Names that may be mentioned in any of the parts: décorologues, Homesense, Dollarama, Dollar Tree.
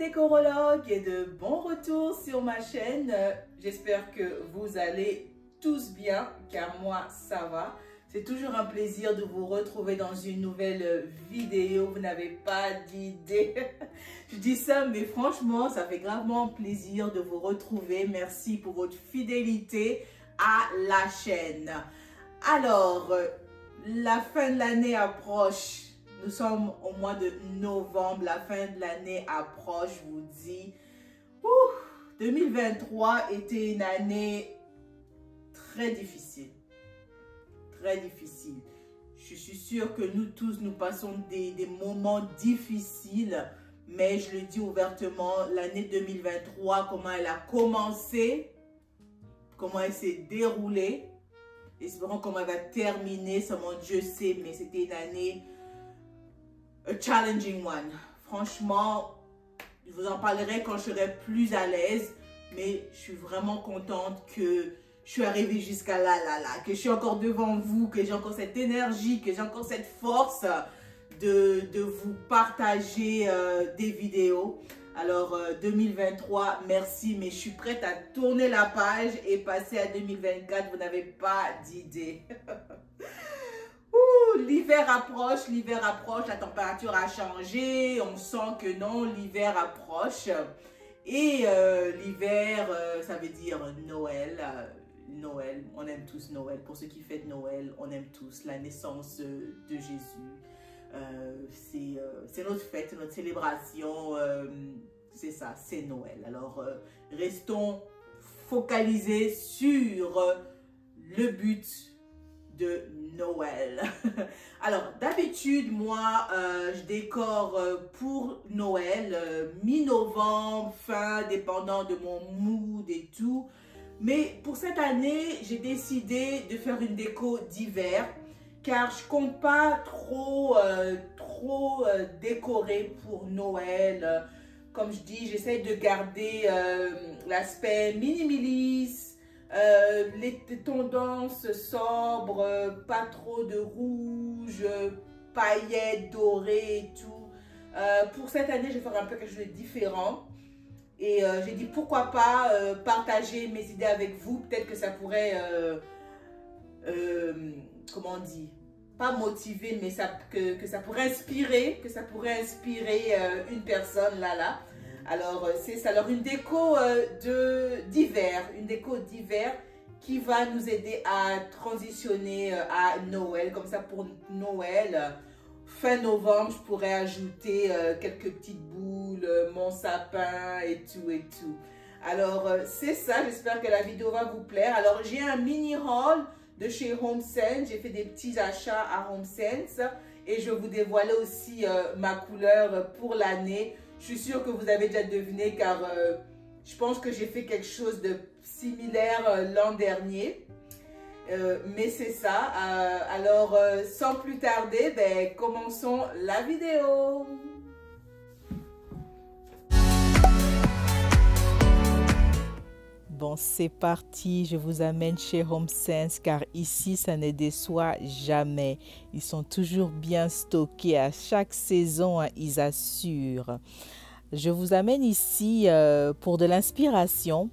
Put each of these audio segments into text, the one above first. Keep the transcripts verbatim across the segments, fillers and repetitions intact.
décorologues et de bon retour sur ma chaîne. J'espère que vous allez tous bien, car moi ça va. C'est toujours un plaisir de vous retrouver dans une nouvelle vidéo. Vous n'avez pas d'idée. Je dis ça, mais franchement, ça fait gravement plaisir de vous retrouver. Merci pour votre fidélité à la chaîne. Alors, la fin de l'année approche. Nous sommes au mois de novembre. La fin de l'année approche. Je vous dis, ouf, deux mille vingt-trois était une année très difficile. Très difficile. Je suis sûre que nous tous, nous passons des, des moments difficiles, mais je le dis ouvertement, l'année deux mille vingt-trois, comment elle a commencé, comment elle s'est déroulée, espérons comment elle va terminer, seulement Dieu sait, mais c'était une année a challenging one. Franchement, je vous en parlerai quand je serai plus à l'aise, mais je suis vraiment contente que je suis arrivée jusqu'à là, là, là, que je suis encore devant vous, que j'ai encore cette énergie, que j'ai encore cette force de, de vous partager euh, des vidéos. Alors, euh, deux mille vingt-trois, merci, mais je suis prête à tourner la page et passer à deux mille vingt-quatre, vous n'avez pas d'idée. L'hiver approche, l'hiver approche, la température a changé, on sent que non, l'hiver approche. Et euh, l'hiver, euh, ça veut dire Noël, euh, Noël, on aime tous Noël. Pour ceux qui fêtent Noël, on aime tous la naissance euh, de Jésus. Euh, c'est euh, notre fête, notre célébration, euh, c'est ça, c'est Noël. Alors, euh, restons focalisés sur euh, le but de Noël. Alors, d'habitude, moi, euh, je décore euh, pour Noël, euh, mi-novembre, fin, dépendant de mon mood et tout. Mais pour cette année, j'ai décidé de faire une déco d'hiver, car je compte pas trop, euh, trop euh, décorer pour Noël. Comme je dis, j'essaie de garder euh, l'aspect minimaliste, euh, les tendances sobres, euh, pas trop de rouge, paillettes dorées et tout. Euh, pour cette année, je vais faire un peu quelque chose de différent. Et euh, j'ai dit pourquoi pas euh, partager mes idées avec vous. Peut-être que ça pourrait, euh, euh, comment on dit, pas motiver, mais ça, que, que ça pourrait inspirer, que ça pourrait inspirer euh, une personne là, là. Alors, euh, c'est ça. Alors, une déco euh, d'hiver, une déco d'hiver qui va nous aider à transitionner euh, à Noël. Comme ça, pour Noël, euh, fin novembre, je pourrais ajouter euh, quelques petites boules, mon sapin et tout et tout. Alors c'est ça, j'espère que la vidéo va vous plaire. Alors j'ai un mini haul de chez Homesense, j'ai fait des petits achats à Homesense et je vais vous dévoiler aussi euh, ma couleur pour l'année. Je suis sûre que vous avez déjà deviné, car euh, je pense que j'ai fait quelque chose de similaire euh, l'an dernier. Euh, mais c'est ça, euh, alors euh, sans plus tarder, ben, commençons la vidéo. Bon, c'est parti, je vous amène chez Homesense, car ici, ça ne déçoit jamais. Ils sont toujours bien stockés à chaque saison, hein, ils assurent. Je vous amène ici euh, pour de l'inspiration,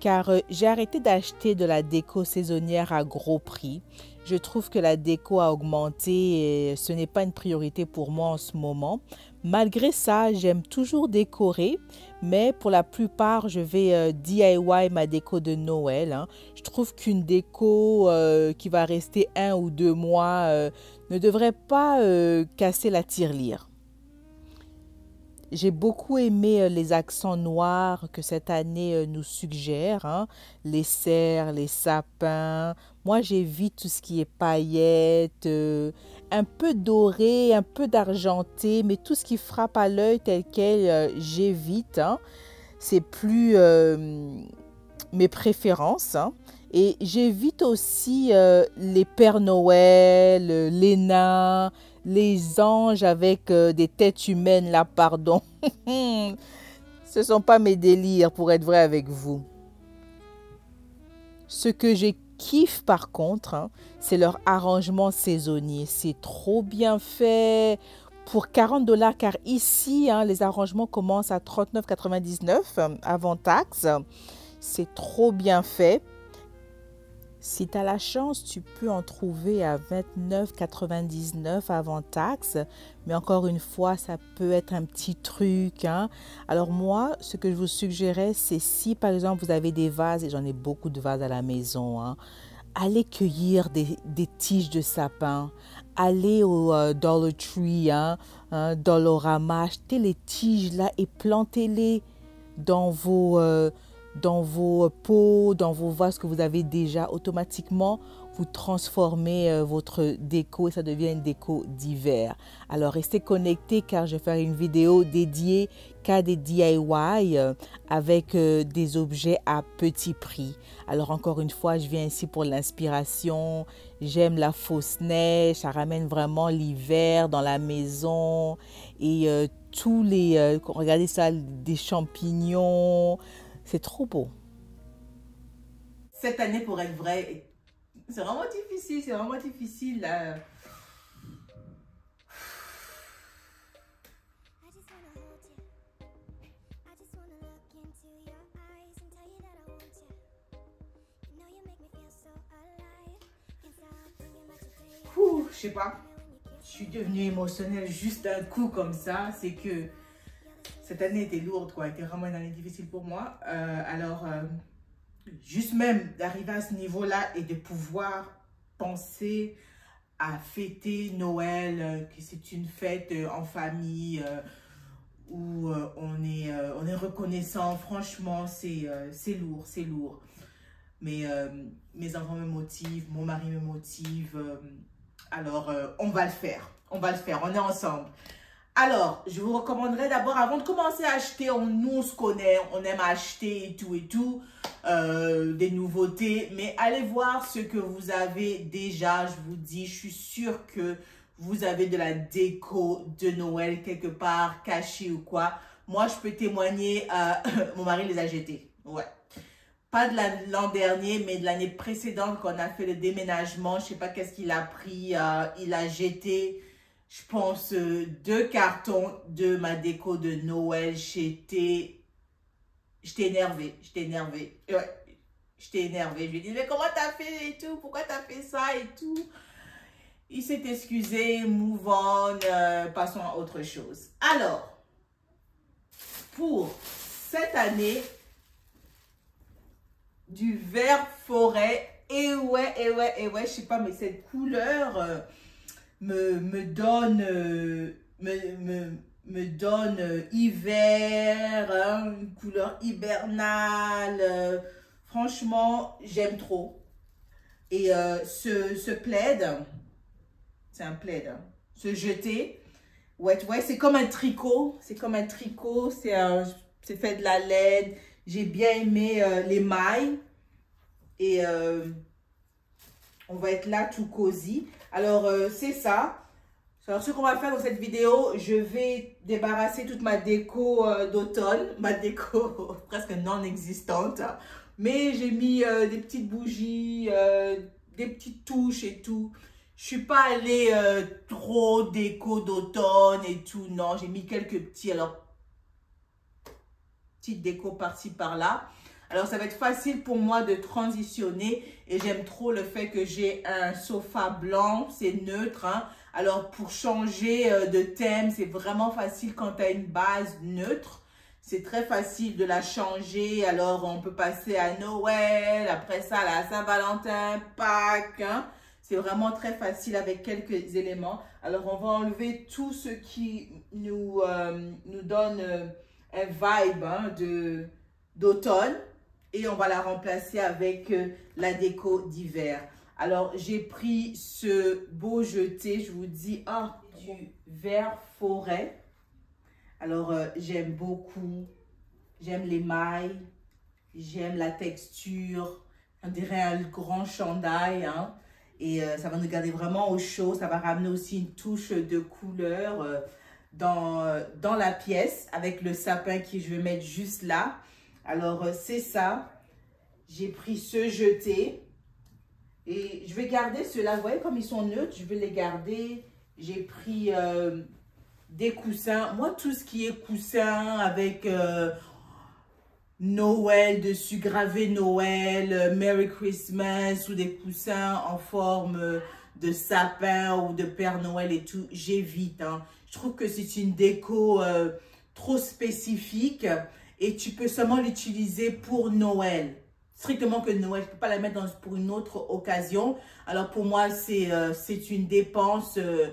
car euh, j'ai arrêté d'acheter de la déco saisonnière à gros prix. Je trouve que la déco a augmenté et ce n'est pas une priorité pour moi en ce moment. Malgré ça, j'aime toujours décorer, mais pour la plupart, je vais euh, D I Y ma déco de Noël. Hein. Je trouve qu'une déco euh, qui va rester un ou deux mois euh, ne devrait pas euh, casser la tirelire. J'ai beaucoup aimé euh, les accents noirs que cette année euh, nous suggère, hein. Les cerfs, les sapins. Moi, j'évite tout ce qui est paillettes, euh, un peu doré, un peu d'argenté, mais tout ce qui frappe à l'œil tel quel, euh, j'évite. Hein. C'est plus euh, mes préférences. Hein. Et j'évite aussi euh, les Pères Noël, euh, les nains, les anges avec euh, des têtes humaines, là, pardon. Ce ne sont pas mes délires, pour être vrai avec vous. Ce que j'ai kiff par contre, hein, c'est leur arrangement saisonnier. C'est trop bien fait. pour quarante dollars, car ici, hein, les arrangements commencent à trente-neuf quatre-vingt-dix-neuf avant taxe. C'est trop bien fait. Si tu as la chance, tu peux en trouver à vingt-neuf quatre-vingt-dix-neuf avant taxe. Mais encore une fois, ça peut être un petit truc, hein. Alors moi, ce que je vous suggérais, c'est si par exemple vous avez des vases, et j'en ai beaucoup de vases à la maison, hein, allez cueillir des, des tiges de sapin. Allez au euh, Dollar Tree, hein, hein, Dollarama, achetez les tiges là et plantez-les dans vos... Euh, dans vos pots, dans vos vases que vous avez déjà, automatiquement, vous transformez euh, votre déco et ça devient une déco d'hiver. Alors, restez connectés car je vais faire une vidéo dédiée qu'à des D I Y euh, avec euh, des objets à petit prix. Alors, encore une fois, je viens ici pour l'inspiration. J'aime la fausse neige, ça ramène vraiment l'hiver dans la maison. Et euh, tous les... Euh, regardez ça, des champignons... C'est trop beau. Cette année, pour être vrai, c'est vraiment difficile. C'est vraiment difficile. Là. Ouh, je sais pas. Je suis devenue émotionnelle juste d'un coup comme ça. C'est que... Cette année était lourde, quoi. C'était vraiment une année difficile pour moi. Euh, alors, euh, juste même d'arriver à ce niveau-là et de pouvoir penser à fêter Noël, euh, que c'est une fête euh, en famille euh, où euh, on est, euh, on est reconnaissant. Franchement, c'est euh, c'est lourd, c'est lourd. Mais euh, mes enfants me motivent, mon mari me motive. Euh, alors, euh, on va le faire. On va le faire. On est ensemble. Alors, je vous recommanderais d'abord, avant de commencer à acheter, on, nous on se connaît, on aime acheter et tout et tout, euh, des nouveautés, mais allez voir ce que vous avez déjà, je vous dis, je suis sûre que vous avez de la déco de Noël quelque part, cachée ou quoi. Moi, je peux témoigner, euh, mon mari les a jetés, ouais. Pas de l'an dernier, mais de l'année précédente qu'on a fait le déménagement, je sais pas qu'est-ce qu'il a pris, euh, il a jeté... Je pense euh, deux cartons de ma déco de Noël. J'étais... J'étais énervée. J'étais énervée. Ouais. J'étais énervée. Je lui ai dit, mais comment t'as fait et tout? Pourquoi t'as fait ça et tout? Il s'est excusé. Move on. Euh, passons à autre chose. Alors, pour cette année, du vert forêt. Et ouais, et ouais, et ouais. Je sais pas, mais cette couleur... Euh, Me, me donne euh, me, me, me donne euh, hiver, hein, une couleur hibernale, euh, franchement j'aime trop. Et euh, ce, ce plaid, c'est un plaid, hein, ce jeté, ouais ouais, c'est comme un tricot, c'est comme un tricot, c'est c'est fait de la laine. J'ai bien aimé euh, les mailles et euh, on va être là tout cosy. Alors, euh, c'est ça. Alors, ce qu'on va faire dans cette vidéo, je vais débarrasser toute ma déco euh, d'automne. Ma déco presque non existante. Mais j'ai mis euh, des petites bougies, euh, des petites touches et tout. Je ne suis pas allée euh, trop déco d'automne et tout. Non, j'ai mis quelques petits, alors, petites déco par-ci, par-là. Alors, ça va être facile pour moi de transitionner et j'aime trop le fait que j'ai un sofa blanc, c'est neutre. Hein? Alors, pour changer de thème, c'est vraiment facile quand tu as une base neutre. C'est très facile de la changer. Alors, on peut passer à Noël, après ça à la Saint-Valentin, Pâques. Hein? C'est vraiment très facile avec quelques éléments. Alors, on va enlever tout ce qui nous, euh, nous donne euh, un vibe, hein, de d'automne. Et on va la remplacer avec euh, la déco d'hiver. Alors, j'ai pris ce beau jeté, je vous dis, ah, du vert forêt. Alors, euh, j'aime beaucoup. J'aime les mailles. J'aime la texture. On dirait un grand chandail. Hein, et euh, ça va nous garder vraiment au chaud. Ça va ramener aussi une touche de couleur euh, dans, euh, dans la pièce avec le sapin que je vais mettre juste là. Alors, c'est ça. J'ai pris ce jeté. Et je vais garder ceux-là. Vous voyez comme ils sont neutres, je vais les garder. J'ai pris euh, des coussins. Moi, tout ce qui est coussin avec euh, Noël dessus, gravé Noël, euh, Merry Christmas, ou des coussins en forme de sapin ou de Père Noël et tout, j'évite. Hein. Je trouve que c'est une déco euh, trop spécifique et tu peux seulement l'utiliser pour Noël. Strictement que Noël, je ne peux pas la mettre dans, pour une autre occasion. Alors pour moi, c'est euh, c'est une dépense euh,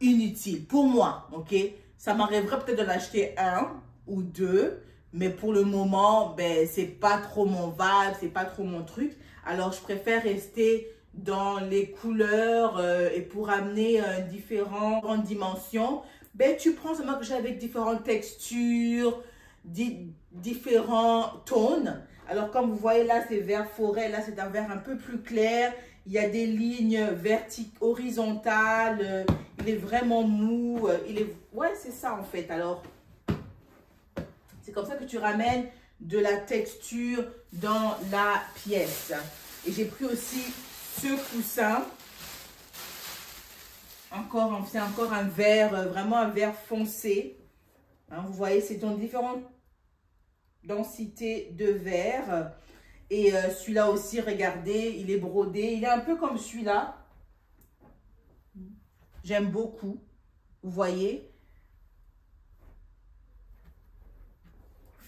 inutile. Pour moi, ok? Ça m'arriverait peut-être de l'acheter un ou deux, mais pour le moment, ben, c'est pas trop mon vibe, c'est pas trop mon truc. Alors je préfère rester dans les couleurs euh, et pour amener euh, différentes dimensions, ben, tu prends seulement que j'ai avec différentes textures, di différents tones. Alors, comme vous voyez, là, c'est vert forêt. Là, c'est un vert un peu plus clair. Il y a des lignes verticales, horizontales. Il est vraiment mou. Il est... Ouais, c'est ça, en fait. Alors, c'est comme ça que tu ramènes de la texture dans la pièce. Et j'ai pris aussi ce coussin. Encore, c'est encore un vert, vraiment un vert foncé. Hein, vous voyez, c'est dans différentes densité de verre. Et euh, celui-là aussi, regardez, il est brodé. Il est un peu comme celui-là. J'aime beaucoup. Vous voyez?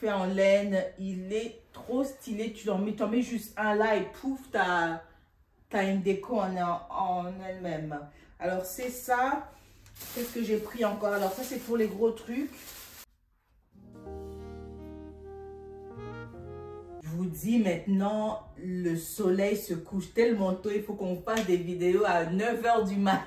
Fait en laine. Il est trop stylé. Tu en mets, t'en mets juste un là et pouf, tu as, t'as une déco en, en elle-même. Alors, c'est ça. Qu'est-ce que j'ai pris encore? Alors, ça, c'est pour les gros trucs. Vous dis maintenant, le soleil se couche tellement tôt, il faut qu'on fasse des vidéos à neuf heures du mat.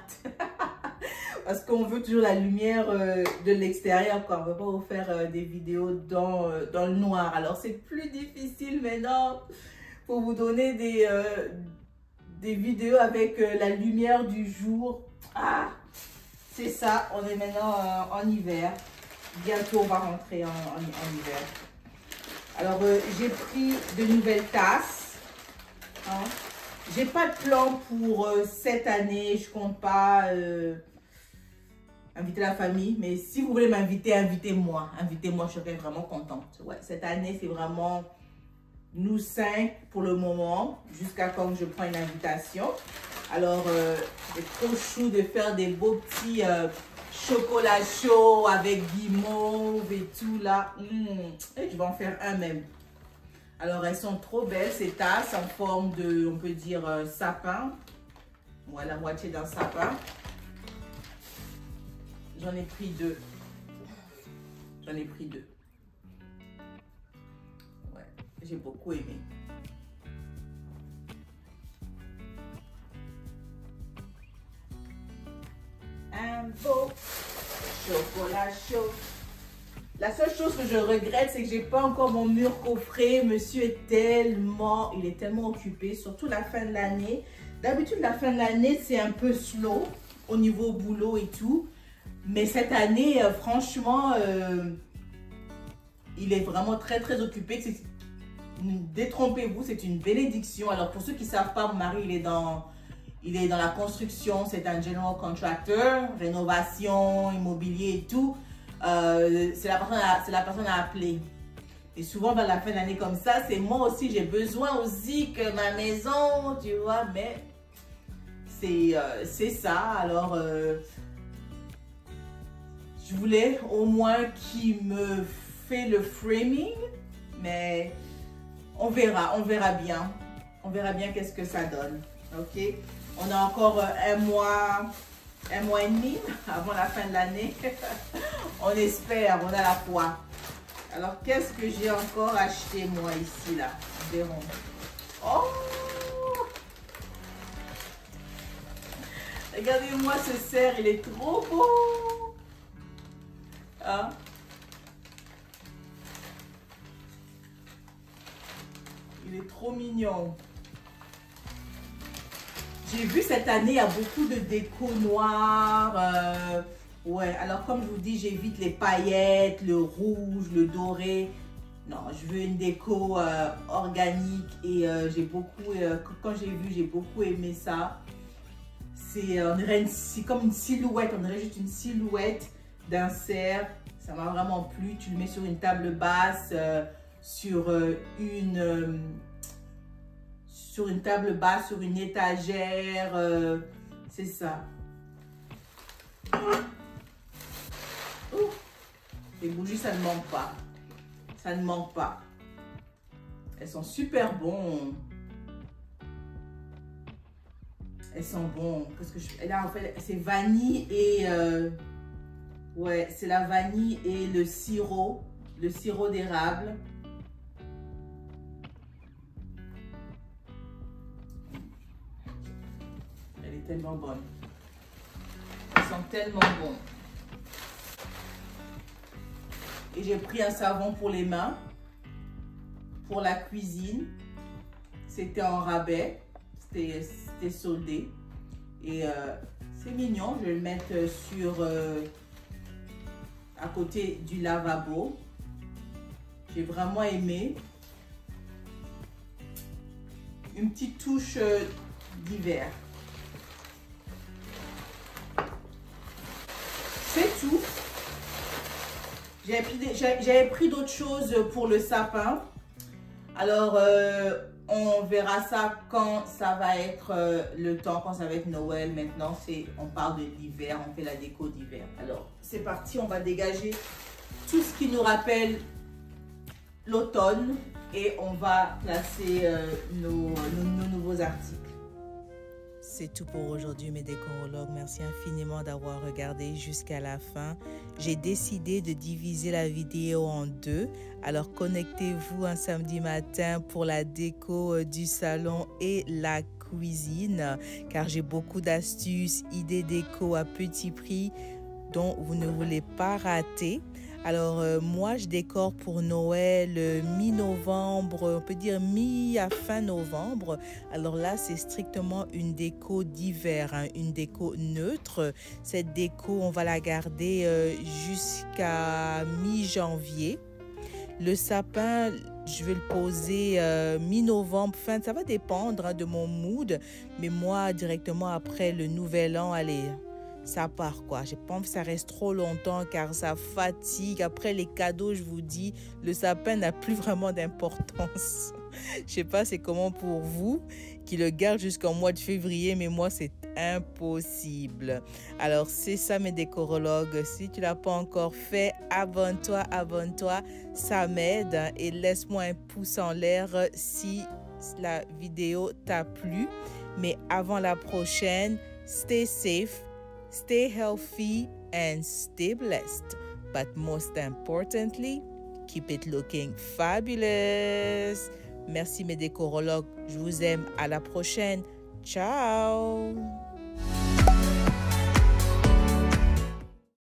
Parce qu'on veut toujours la lumière euh, de l'extérieur, quoi. On ne veut pas vous faire euh, des vidéos dans, euh, dans le noir. Alors, c'est plus difficile maintenant pour vous donner des, euh, des vidéos avec euh, la lumière du jour. Ah, c'est ça, on est maintenant euh, en hiver. Bientôt, on va rentrer en, en, en hiver. Alors, euh, j'ai pris de nouvelles tasses. Hein. J'ai pas de plan pour euh, cette année. Je compte pas euh, inviter la famille. Mais si vous voulez m'inviter, invitez-moi. Invitez-moi, je serai vraiment contente. Ouais, cette année, c'est vraiment nous cinq pour le moment. Jusqu'à quand je prends une invitation. Alors, euh, c'est trop chou de faire des beaux petits euh, chocolat chaud avec guimauve et tout là. Mmh. Et je vais en faire un même. Alors, elles sont trop belles, ces tasses en forme de, on peut dire, euh, sapin. Voilà, moitié d'un sapin. J'en ai pris deux. J'en ai pris deux. Ouais, j'ai beaucoup aimé. Un beau chocolat chaud. La seule chose que je regrette, c'est que j'ai pas encore mon mur coffré. Monsieur est tellement, il est tellement occupé, surtout la fin de l'année. D'habitude, la fin de l'année, c'est un peu slow au niveau boulot et tout. Mais cette année, franchement, euh, il est vraiment très, très occupé. Détrompez-vous, c'est une bénédiction. Alors, pour ceux qui ne savent pas, mon mari, il est dans... Il est dans la construction, c'est un general contractor, rénovation, immobilier et tout. Euh, c'est la personne à, c'est la personne à appeler. Et souvent, vers la fin d'année comme ça, c'est moi aussi, j'ai besoin aussi que ma maison, tu vois, mais c'est euh, c'est ça. Alors, euh, je voulais au moins qu'il me fait le framing, mais on verra, on verra bien. On verra bien qu'est-ce que ça donne, ok? On a encore un mois, un mois et demi avant la fin de l'année. On espère, on a la foi. Alors, qu'est-ce que j'ai encore acheté, moi, ici, là? Verrons. Oh! Regardez-moi ce cerf, il est trop beau! Hein? Il est trop mignon. J'ai vu cette année, il y a beaucoup de déco noire. Euh, ouais, alors comme je vous dis, j'évite les paillettes, le rouge, le doré. Non, je veux une déco euh, organique et euh, j'ai beaucoup, euh, quand j'ai vu, j'ai beaucoup aimé ça. C'est euh, comme une silhouette, on dirait juste une silhouette d'un cerf. Ça m'a vraiment plu. Tu le mets sur une table basse, euh, sur euh, une euh, sur une table basse, sur une étagère. Euh, c'est ça. Oh, les bougies, ça ne manque pas. Ça ne manque pas. Elles sont super bonnes. Elles sont bonnes. Parce que je, là, en fait, c'est vanille et... Euh, ouais, c'est la vanille et le sirop. Le sirop d'érable. Elle est tellement bonne. Elles sont tellement bonnes. Et j'ai pris un savon pour les mains. Pour la cuisine. C'était en rabais. C'était soldé et euh, c'est mignon. Je vais le mettre sur euh, à côté du lavabo. J'ai vraiment aimé. Une petite touche euh, d'hiver. C'est tout. J'avais pris d'autres choses pour le sapin. Alors euh, on verra ça quand ça va être euh, le temps, quand ça va être Noël. Maintenant, c'est, on parle de l'hiver, on fait la déco d'hiver. Alors, c'est parti, on va dégager tout ce qui nous rappelle l'automne et on va placer euh, nos, nos, nos nouveaux articles. C'est tout pour aujourd'hui, mes décorologues. Merci infiniment d'avoir regardé jusqu'à la fin. J'ai décidé de diviser la vidéo en deux. Alors connectez-vous un samedi matin pour la déco du salon et la cuisine, car j'ai beaucoup d'astuces, idées déco à petit prix dont vous ne voulez pas rater. Alors euh, moi je décore pour Noël euh, mi-novembre, on peut dire mi à fin novembre. Alors là c'est strictement une déco d'hiver, hein, une déco neutre. Cette déco on va la garder euh, jusqu'à mi-janvier. Le sapin, je vais le poser euh, mi-novembre, fin, ça va dépendre hein, de mon mood. Mais moi, directement après le nouvel an, allez, ça part quoi. J'ai pas envie que ça reste trop longtemps car ça fatigue. Après les cadeaux, je vous dis, le sapin n'a plus vraiment d'importance. Je sais pas, c'est comment pour vous qui le gardent jusqu'en mois de février, mais moi, c'est impossible. Alors, c'est ça mes décorologues. Si tu l'as pas encore fait, abonne-toi, abonne-toi. Ça m'aide et laisse-moi un pouce en l'air si la vidéo t'a plu. Mais avant la prochaine, stay safe, stay healthy and stay blessed. But most importantly, keep it looking fabulous. Merci mes décorologues. Je vous aime. À la prochaine. Ciao.